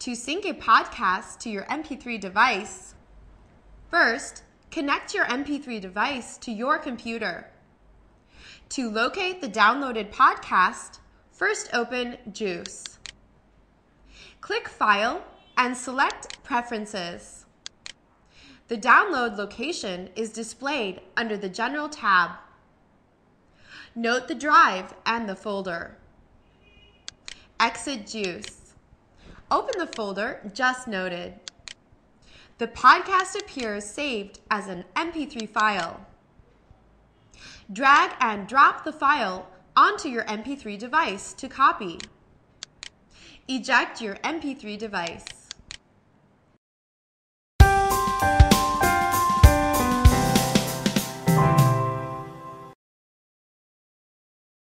To sync a podcast to your MP3 device, first, connect your MP3 device to your computer. To locate the downloaded podcast, first open Juice. Click File and select Preferences. The download location is displayed under the General tab. Note the drive and the folder. Exit Juice. Open the folder just noted. The podcast appears saved as an MP3 file. Drag and drop the file onto your MP3 device to copy. Eject your MP3 device.